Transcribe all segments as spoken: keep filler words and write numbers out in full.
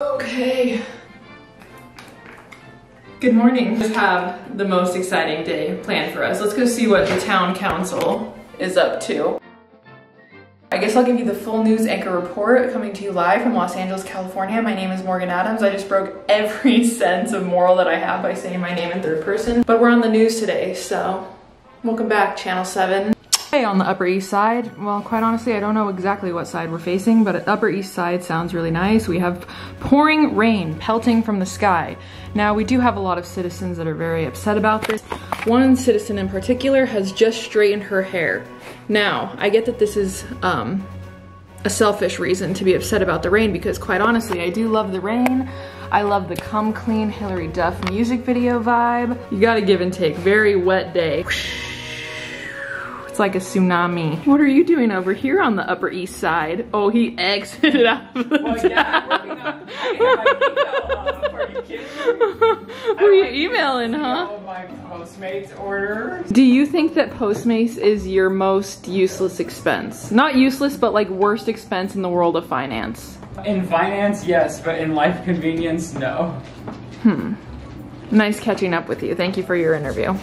Okay. Good morning. We just have the most exciting day planned for us. Let's go see what the town council is up to. I guess I'll give you the full news anchor report coming to you live from Los Angeles, California. My name is Morgan Adams. I just broke every sense of moral that I have by saying my name in third person, but we're on the news today, so welcome back, Channel seven. Hey, on the Upper East Side, well, quite honestly, I don't know exactly what side we're facing, but Upper East Side sounds really nice. We have pouring rain pelting from the sky. Now, we do have a lot of citizens that are very upset about this. One citizen in particular has just straightened her hair. Now, I get that this is um, a selfish reason to be upset about the rain because, quite honestly, I do love the rain. I love the Come Clean Hillary Duff music video vibe. You gotta give and take. Very wet day. Like a tsunami. What are you doing over here on the Upper East Side? Oh, he exited out of the well, yeah, were you emailing, huh? All my Postmates orders. Do you think that Postmates is your most useless expense? Not useless, but like worst expense in the world of finance. In finance, yes, but in life convenience, no. Hmm. Nice catching up with you. Thank you for your interview.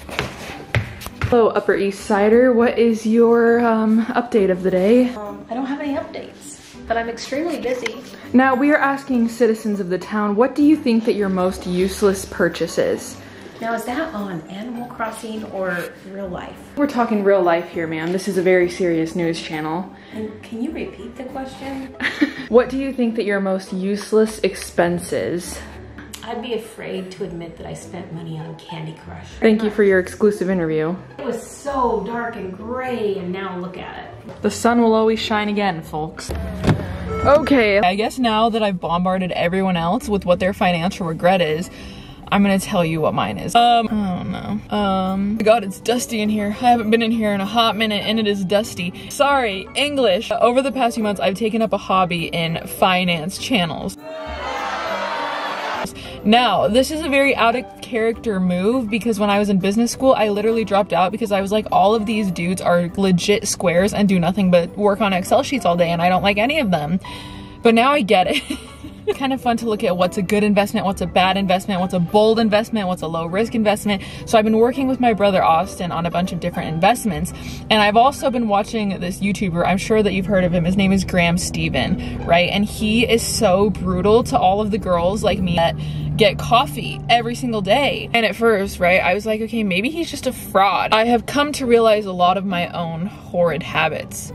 Hello, Upper East Sider. What is your um, update of the day? Um, I don't have any updates, but I'm extremely busy. Now, we are asking citizens of the town, what do you think that your most useless purchase is? Now, is that on Animal Crossing or real life? We're talking real life here, ma'am. This is a very serious news channel. And can you repeat the question? What do you think that your most useless expense is? I'd be afraid to admit that I spent money on Candy Crush. Thank you for your exclusive interview. It was so dark and gray, and now look at it. The sun will always shine again, folks. Okay, I guess now that I've bombarded everyone else with what their financial regret is, I'm gonna tell you what mine is. Um, I don't know. Um, God, it's dusty in here. I haven't been in here in a hot minute and it is dusty. Sorry, English. Uh, over the past few months, I've taken up a hobby in finance channels. Now, this is a very out of character move because when I was in business school, I literally dropped out because I was like, all of these dudes are legit squares and do nothing but work on Excel sheets all day and I don't like any of them. But now I get it. It's kind of fun to look at what's a good investment, what's a bad investment, what's a bold investment, what's a low risk investment. So I've been working with my brother Austin on a bunch of different investments. And I've also been watching this YouTuber. I'm sure that you've heard of him. His name is Graham Steven, right? And he is so brutal to all of the girls like me that get coffee every single day. And at first, right, I was like, okay, maybe he's just a fraud. I have come to realize a lot of my own horrid habits.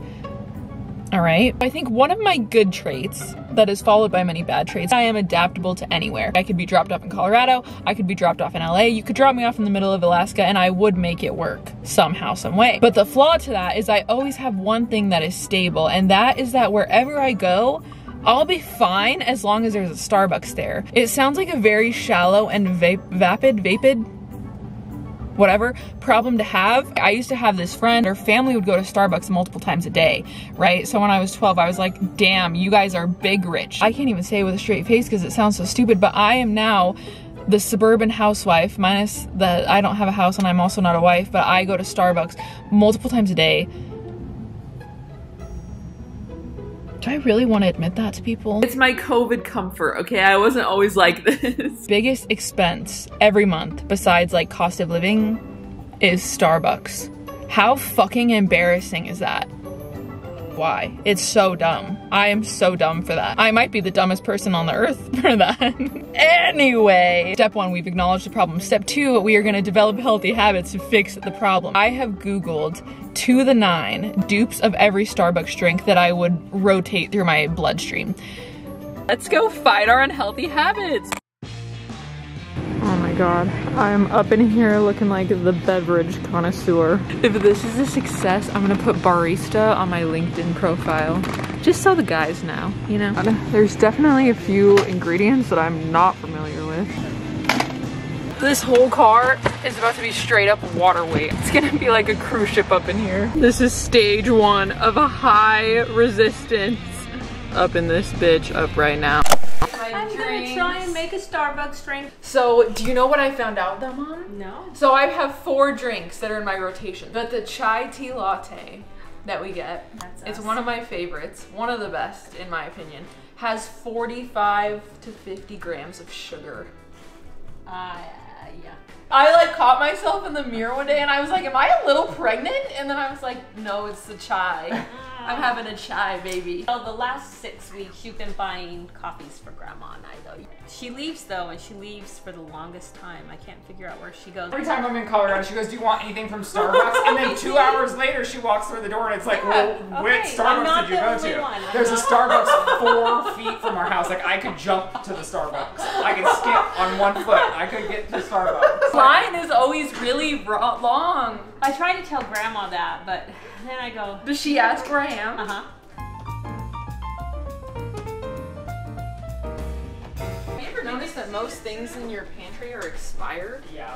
All right. I think one of my good traits that is followed by many bad traits, I am adaptable to anywhere. I could be dropped off in Colorado. I could be dropped off in L A. You could drop me off in the middle of Alaska and I would make it work somehow, some way. But the flaw to that is I always have one thing that is stable, and that is that wherever I go, I'll be fine as long as there's a Starbucks there. It sounds like a very shallow and vape, vapid, vapid, whatever problem to have. I used to have this friend, her family would go to Starbucks multiple times a day, right? So when I was twelve, I was like, damn, you guys are big rich. I can't even say it with a straight face because it sounds so stupid, but I am now the suburban housewife, minus that I don't have a house and I'm also not a wife, but I go to Starbucks multiple times a day. Do I really want to admit that to people? It's my COVID comfort, okay? I wasn't always like this. Biggest expense every month, besides like cost of living, is Starbucks. How fucking embarrassing is that? Why? It's so dumb. I am so dumb for that. I might be the dumbest person on the earth for that. Anyway, step one, we've acknowledged the problem. Step two, we are gonna develop healthy habits to fix the problem. I have Googled to the nine dupes of every Starbucks drink that I would rotate through my bloodstream. Let's go fight our unhealthy habits. Oh my God, I'm up in here looking like the beverage connoisseur. If this is a success, I'm gonna put barista on my LinkedIn profile. Just so the guys know, you know? There's definitely a few ingredients that I'm not familiar with. This whole car is about to be straight up water weight. It's gonna be like a cruise ship up in here. This is stage one of a high resistance up in this bitch up right now. I'm drinks. gonna try and make a Starbucks drink. So, do you know what I found out though, Mom? No. So I have four drinks that are in my rotation. But the chai tea latte that we get, That's it's us. one of my favorites, one of the best in my opinion. has forty-five to fifty grams of sugar. Uh, yeah. I like caught myself in the mirror one day and I was like, am I a little pregnant? And then I was like, no, it's the chai. I'm having a chai, baby. So the last six weeks, you've been buying coffees for Grandma and I, though. She leaves, though, and she leaves for the longest time. I can't figure out where she goes. Every time I'm in Colorado, she goes, do you want anything from Starbucks? And then two hours later, she walks through the door and it's like, yeah, well, okay. Which Starbucks did you go to? There's a Starbucks four feet from our house. Like, I could jump to the Starbucks. I could skip on one foot. I could get to Starbucks. Mine is always really long. I try to tell Grandma that, but then I go, does she ask where I am? Uh-huh. Have you ever noticed that most things in your pantry are expired? Yeah.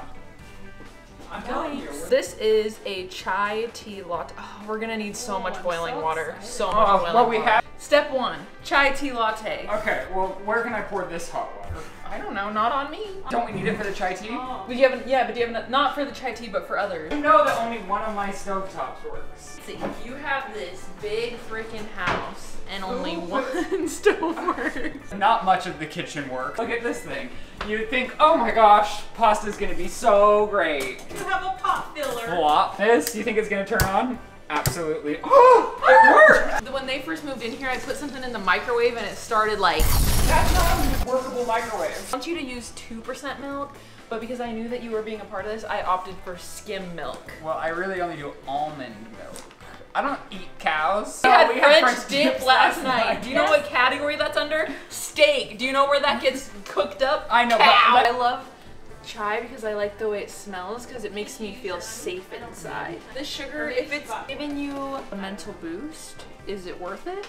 I'm telling you. This is a chai tea latte. Oh, we're gonna need so oh, much I'm boiling so water. So much oh, boiling well, we water. Have Step one, chai tea latte. Okay, well, where can I pour this hot water? I don't know, not on me. Don't we need it for the chai tea? Oh. But you have, yeah, but do you have, not for the chai tea, but for others. You know that only one of my stovetops works. See, you have this big freaking house and only one stove works. Not much of the kitchen works. Look at this thing. You'd think, oh my gosh, pasta's gonna be so great. You have a pot filler. Flop. This, you think it's gonna turn on? Absolutely. Oh, it worked! When they first moved in here, I put something in the microwave and it started like... That's not a workable microwave. I want you to use two percent milk, but because I knew that you were being a part of this, I opted for skim milk. Well, I really only do almond milk. I don't eat cows. We had, oh, we French, had French dip, dip last night. night. Do you yes. know what category that's under? Steak. Do you know where that gets cooked up? I know. Cow. But I love chai because I like the way it smells because it makes me feel safe inside. The sugar, if it's giving you a mental boost, is it worth it?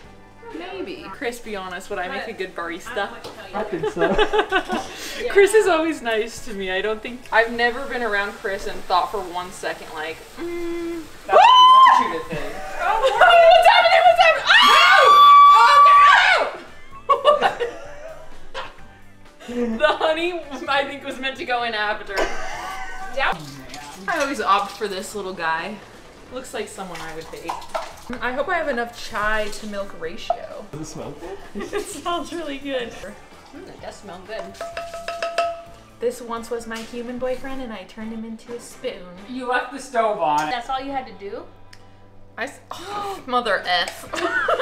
Maybe. Chris, be honest, would I make a good barista? I think so. Chris is always nice to me. I don't think I've never been around Chris and thought for one second like, mm. That's what I want you to think. Oh, what's happening? What's happening? Oh! Oh, no! What? The honey, I think, was meant to go in after. Down. I always opt for this little guy. Looks like someone I would date. I hope I have enough chai to milk ratio. Does it smell good? It smells really good. Mm, it does smell good. This once was my human boyfriend and I turned him into a spoon. You left the stove on. That's all you had to do? I, oh, mother F.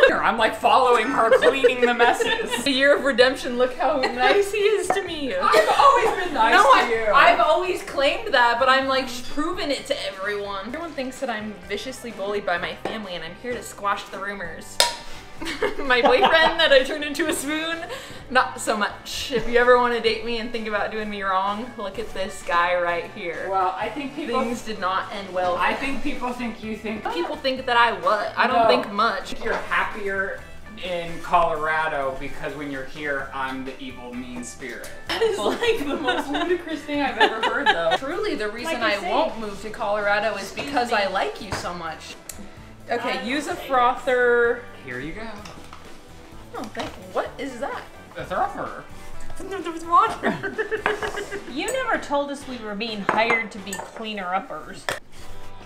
I'm like following her, cleaning the messes. The year of redemption, look how nice he is to me. I've always been nice no, to I've, you. I've always claimed that, but I'm like proving it to everyone. Everyone thinks that I'm viciously bullied by my family and I'm here to squash the rumors. My boyfriend that I turned into a spoon, not so much. If you ever want to date me and think about doing me wrong, look at this guy right here. Well, I think people- Things did not end well. I think people think you think- People think that I what? I don't no. think much. You're happier in Colorado because when you're here, I'm the evil, mean spirit. That is like the most ludicrous thing I've ever heard though. Truly, the reason like I say, won't move to Colorado is because me. I like you so much. Okay, use a frother. Here you go. Oh, thank you. What is that? A frother. There's water. You never told us we were being hired to be cleaner-uppers.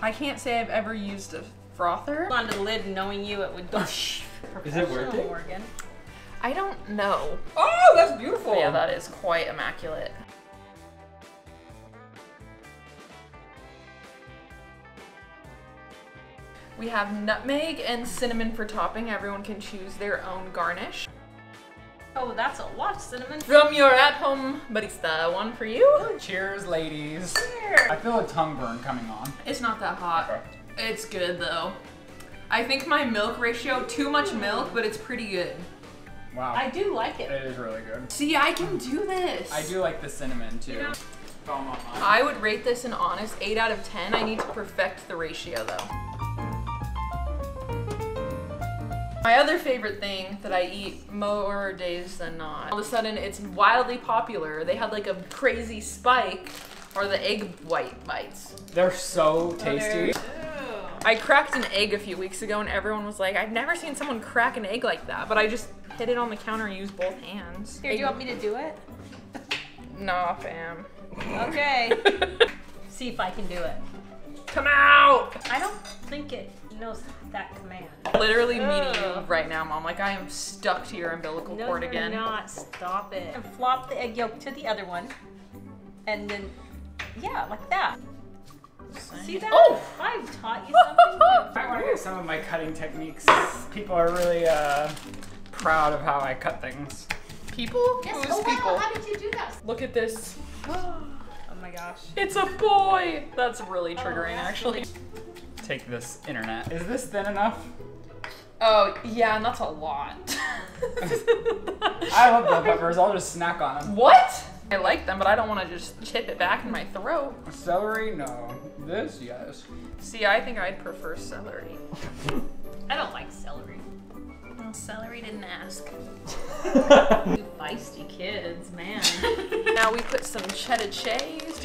I can't say I've ever used a frother. On the lid, knowing you, it would go. Is it working? Morgan. I don't know. Oh, that's beautiful. Yeah, that is quite immaculate. We have nutmeg and cinnamon for topping. Everyone can choose their own garnish. Oh, that's a lot of cinnamon. From your at-home barista, one for you. Oh, cheers, ladies. Cheers. I feel a tongue burn coming on. It's not that hot. Okay. It's good though. I think my milk ratio, too much milk, but it's pretty good. Wow. I do like it. It is really good. See, I can do this. I do like the cinnamon too. You know, I would rate this an honest eight out of ten. I need to perfect the ratio though. My other favorite thing that I eat more days than not, all of a sudden it's wildly popular. They had like a crazy spike, or the egg white bites. They're so tasty. Oh, I cracked an egg a few weeks ago and everyone was like, I've never seen someone crack an egg like that, but I just hit it on the counter and used both hands. Here, do you want me to do it? Nah, fam. Okay. See if I can do it. Come out! I don't think it knows that command. Literally meeting you right now, Mom. Like, I am stuck to your umbilical no, cord again. No, you're not. Stop it. And flop the egg yolk to the other one. And then, yeah, like that. See that? Oh! I've taught you something. I want to hear some of my cutting techniques. People are really uh, proud of how I cut things. People? Yes. Who's oh, people? Wow. How did you do that? Look at this. Oh my gosh. It's a boy! That's really triggering, oh, that's actually. Take this, internet. Is this thin enough? Oh, yeah, and that's a lot. I love bell peppers. I'll just snack on them. What? I like them, but I don't want to just chip it back in my throat. Celery? No. This? Yes. See, I think I'd prefer celery. I don't like celery. Well, celery didn't ask. You feisty kids, man. Now we put some cheddar cheese.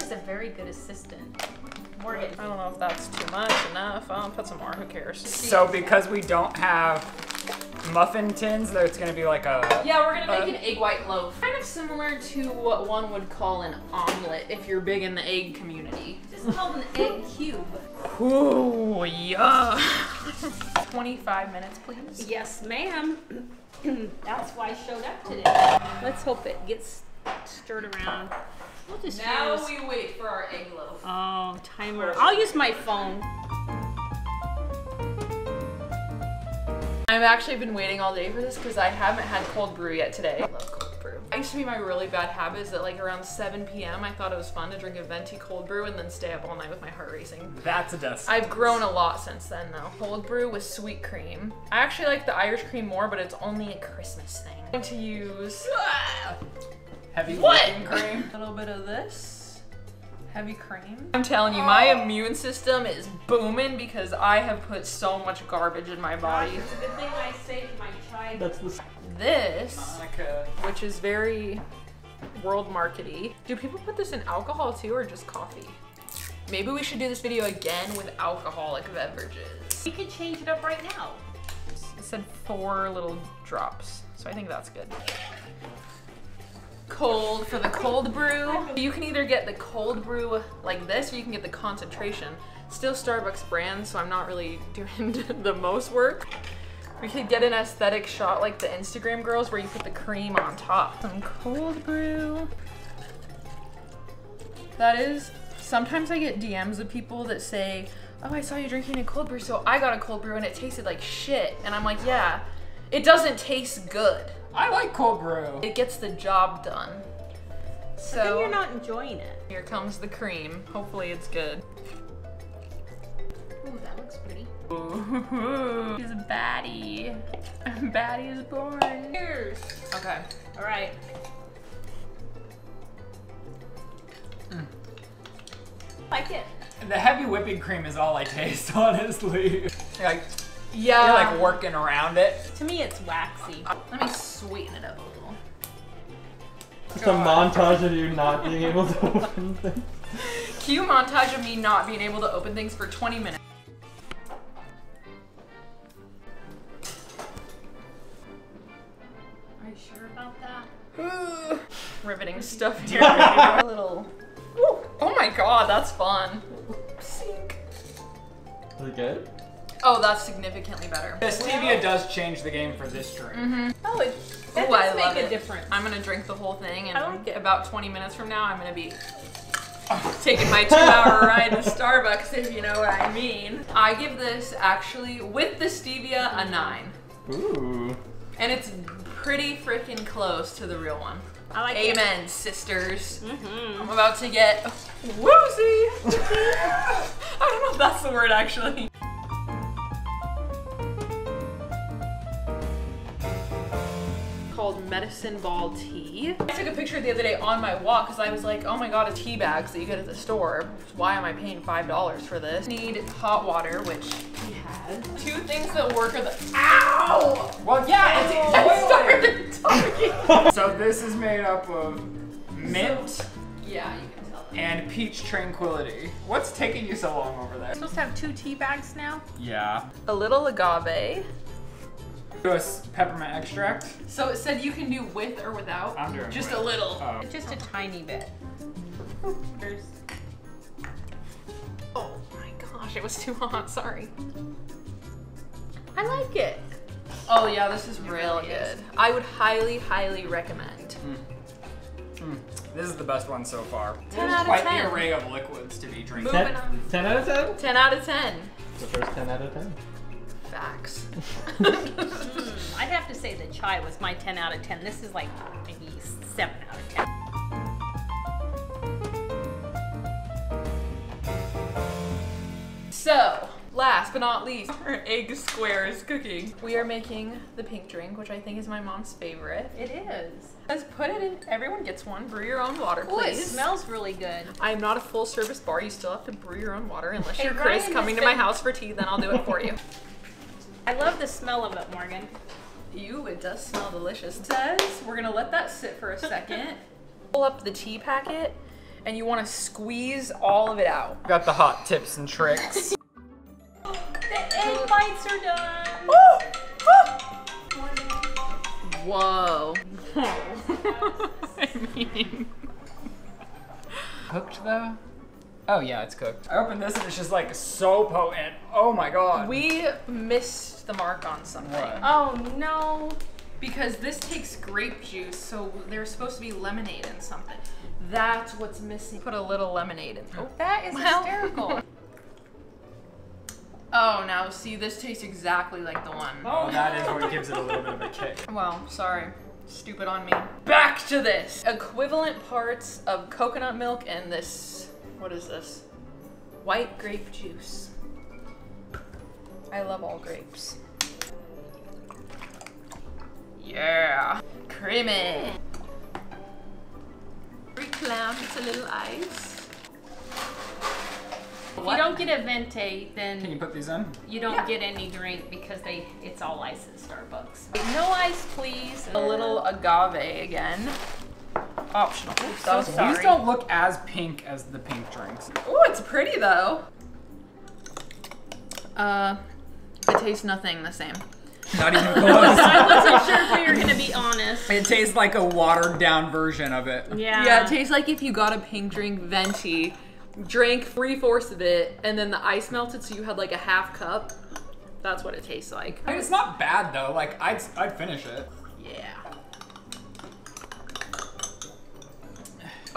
He's a very good assistant. Morgan. I don't know if that's too much, enough. I'll put some more, who cares? So because we don't have muffin tins, there's gonna be like a... Yeah, we're gonna a, make an egg white loaf. Kind of similar to what one would call an omelet if you're big in the egg community. Just called an egg cube. Ooh, yeah. twenty-five minutes, please. Yes, ma'am. That's why I showed up today. Let's hope it gets stirred around. We'll just now use... we wait for our egg loaf. Oh, timer. I'll use my phone. I've actually been waiting all day for this because I haven't had cold brew yet today. I love cold brew. I used to be my really bad habit is that like around seven p m I thought it was fun to drink a venti cold brew and then stay up all night with my heart racing. That's a death sentence. I've grown a lot since then though. Cold brew with sweet cream. I actually like the Irish cream more, but it's only a Christmas thing. I'm going to use... Heavy whipping cream. A little bit of this. Heavy cream. I'm telling you, my oh. immune system is booming because I have put so much garbage in my body. Gosh, it's a good thing I saved my chai. That's the... This, Monica. Which is very world markety. Do people put this in alcohol too or just coffee? Maybe we should do this video again with alcoholic beverages. We could change it up right now. It said four little drops, so I think that's good. Cold for the cold brew. You can either get the cold brew like this or you can get the concentration. Still Starbucks brand, so I'm not really doing the most work. We could get an aesthetic shot like the Instagram girls where you put the cream on top. Some cold brew. That is, sometimes I get D Ms of people that say, oh, I saw you drinking a cold brew, so I got a cold brew and it tasted like shit. And I'm like, yeah, it doesn't taste good. I like cold brew. It gets the job done. So but then you're not enjoying it. Here comes the cream. Hopefully it's good. Ooh, that looks pretty. Ooh. He's a baddie. Baddie is born. Cheers. Okay. All right. Mm. Like it. The heavy whipping cream is all I taste, honestly. Like. Yeah. You're like working around it. To me, it's waxy. Let me sweeten it up a little. Just God. A montage of you not being able to open things. Cue montage of me not being able to open things for twenty minutes. Are you sure about that? Riveting stuff here. A little. Ooh. Oh my God, that's fun. Sink. Is it good? Oh, that's significantly better. The stevia does change the game for this drink. Mm-hmm. Oh, it that Ooh, does I make a it. difference. I'm gonna drink the whole thing, and I like about twenty minutes from now, I'm gonna be taking my two-hour ride to Starbucks, if you know what I mean. I give this actually, with the stevia, a nine. Ooh. And it's pretty freaking close to the real one. I like Amen, it. sisters. Mm-hmm. I'm about to get woozy. I don't know if that's the word actually. Called medicine ball tea. I took a picture the other day on my walk because I was like, oh my God, a tea bag that you get at the store. Why am I paying five dollars for this? Need hot water, which we had. Two things that work are the, ow! Well, yeah, oh, I started talking. So this is made up of mint. So, yeah, you can tell that. And peach tranquility. What's taking you so long over there? You're supposed to have two tea bags now? Yeah. A little agave. Do a peppermint extract. So it said you can do with or without. I'm doing just with. a little, oh. just a tiny bit. There's... Oh my gosh, gosh, it was too hot, sorry. I like it. Oh yeah, this is real good. I would highly, highly recommend. Mm. Mm. This is the best one so far. ten out of ten. There's quite the array of liquids to be drinking. ten out of ten? ten out of ten. The first ten out of ten. Facts. mm, I'd have to say the chai was my ten out of ten. This is like maybe seven out of ten. So, last but not least, our egg square is cooking. We are making the pink drink, which I think is my mom's favorite. It is. Let's put it in. Everyone gets one. Brew your own water, please. Ooh, it smells really good. I am not a full service bar. You still have to brew your own water unless you're Chris coming to my house for tea, then I'll do it for you. I love the smell of it, Morgan. Ew, it does smell delicious. It does. We're going to let that sit for a second. Pull up the tea packet, and you want to squeeze all of it out. Got the hot tips and tricks. The egg bites are done. Ooh, ooh. Whoa. Whoa. I mean. Cooked though? Oh yeah, it's cooked. I opened this and it's just like so potent. Oh my God. We missed the mark on something. What? Oh no. Because this takes grape juice, so there's supposed to be lemonade in something. That's what's missing. Put a little lemonade in there. Oh, that is well. hysterical. Oh, now see, this tastes exactly like the one. Oh, that is what gives it a little bit of a kick. Well, sorry. Stupid on me. Back to this! Equivalent parts of coconut milk and this, what is this? White grape juice. I love all grapes. Yeah! Creamy! Every clam gets a little ice. If you don't get a venti, then can you put these in? You don't yeah. get any drink because they it's all ice at Starbucks. No ice, please. A little agave again. Optional. So sorry. These don't look as pink as the pink drinks. Oh, it's pretty though. Uh, it tastes nothing the same. Not even close. I wasn't sure if we were gonna be honest. It tastes like a watered down version of it. Yeah. Yeah, it tastes like if you got a pink drink venti. Drank three-fourths of it, and then the ice melted, so you had like a half cup. That's what it tastes like. I mean, it's not bad though. Like I'd, I'd finish it. Yeah.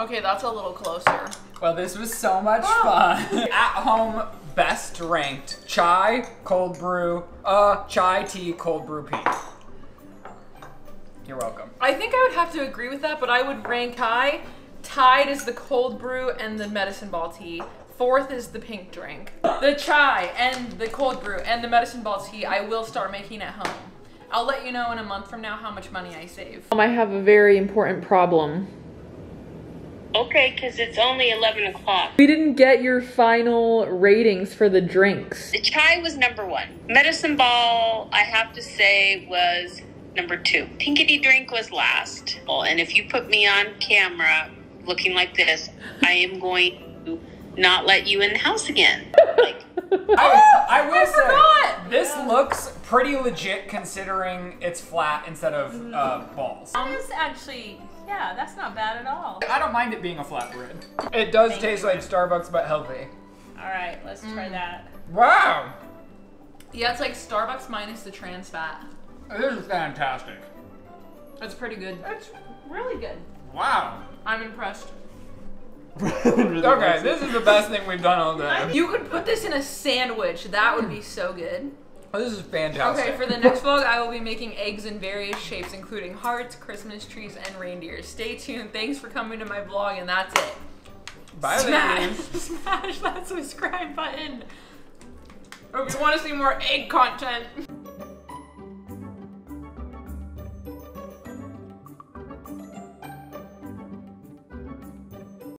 Okay, that's a little closer. Well, this was so much oh. fun. At home, best ranked: chai, cold brew, uh, chai tea, cold brew pink. You're welcome. I think I would have to agree with that, but I would rank chai. Tied is the cold brew and the medicine ball tea. Fourth is the pink drink. The chai and the cold brew and the medicine ball tea I will start making at home. I'll let you know in a month from now how much money I save. I have a very important problem. Okay, because it's only eleven o'clock. We didn't get your final ratings for the drinks. The chai was number one. Medicine ball, I have to say, was number two. Pinkity drink was last. And if you put me on camera looking like this, I am going to not let you in the house again. Like, I, I will I say, this yeah. looks pretty legit considering it's flat instead of uh, balls. That is actually, yeah, that's not bad at all. I don't mind it being a flatbread. It does Thank taste you. like Starbucks, but healthy. All right, let's mm. try that. Wow. Yeah, it's like Starbucks minus the trans fat. This is fantastic. It's pretty good. It's really good. Wow. I'm impressed. Okay, this is the best thing we've done all day. You could put this in a sandwich. That would be so good. Oh, this is fantastic. Okay, for the next vlog, I will be making eggs in various shapes, including hearts, Christmas trees, and reindeer. Stay tuned. Thanks for coming to my vlog, and that's it. Bye, Smash, Smash that subscribe button. Or if you want to see more egg content.